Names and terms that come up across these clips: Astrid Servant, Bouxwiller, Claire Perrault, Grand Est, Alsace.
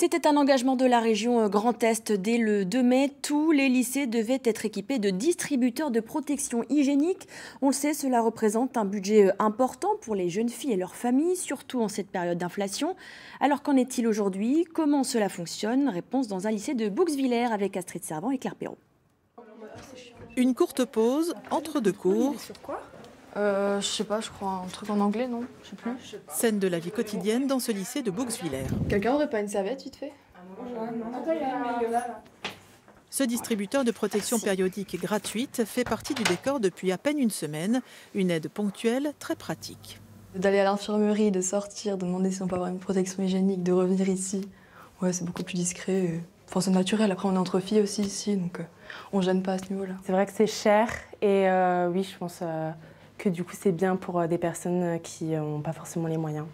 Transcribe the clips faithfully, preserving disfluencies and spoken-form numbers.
C'était un engagement de la région Grand Est. Dès le deux mai, tous les lycées devaient être équipés de distributeurs de protection hygiénique. On le sait, cela représente un budget important pour les jeunes filles et leurs familles, surtout en cette période d'inflation. Alors qu'en est-il aujourd'hui? Comment cela fonctionne? Réponse dans un lycée de Bouxwiller avec Astrid Servant et Claire Perrault. Une courte pause entre deux cours. Euh, je sais pas, je crois un truc en anglais, non? Je sais plus. Scène de la vie quotidienne dans ce lycée de Bouxwiller. Quelqu'un aurait pas une serviette, vite fait? Ce distributeur de protection périodique gratuite fait partie du décor depuis à peine une semaine. Une aide ponctuelle, très pratique. D'aller à l'infirmerie, de sortir, de demander si on peut avoir une protection hygiénique, de revenir ici, ouais, c'est beaucoup plus discret. Enfin, c'est naturel. Après, on est entre filles aussi ici, donc euh, on gêne pas à ce niveau-là. C'est vrai que c'est cher et euh, oui, je pense... Euh... que du coup c'est bien pour des personnes qui n'ont pas forcément les moyens.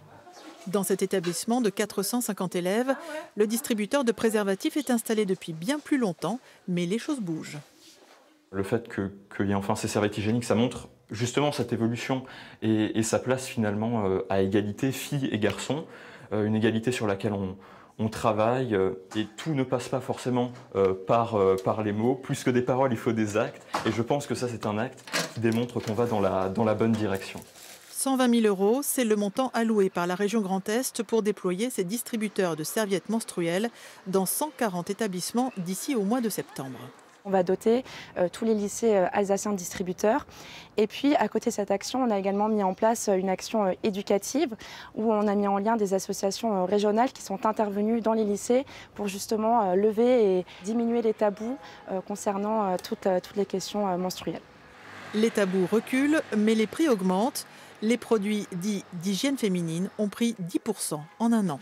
Dans cet établissement de quatre cent cinquante élèves, le distributeur de préservatifs est installé depuis bien plus longtemps, mais les choses bougent. Le fait que qu'il y ait enfin ces serviettes hygiéniques, ça montre justement cette évolution et, et sa place finalement à égalité filles et garçons, une égalité sur laquelle on, on travaille et tout ne passe pas forcément par, par les mots. Plus que des paroles, il faut des actes et je pense que ça c'est un acte qui démontre qu'on va dans la, dans la bonne direction. cent vingt mille euros, c'est le montant alloué par la région Grand Est pour déployer ses distributeurs de serviettes menstruelles dans cent quarante établissements d'ici au mois de septembre. On va doter euh, tous les lycées euh, alsaciens de distributeurs. Et puis, à côté de cette action, on a également mis en place euh, une action euh, éducative où on a mis en lien des associations euh, régionales qui sont intervenues dans les lycées pour justement euh, lever et diminuer les tabous euh, concernant euh, toutes, euh, toutes les questions euh, menstruelles. Les tabous reculent, mais les prix augmentent. Les produits dits d'hygiène féminine ont pris dix pour cent en un an.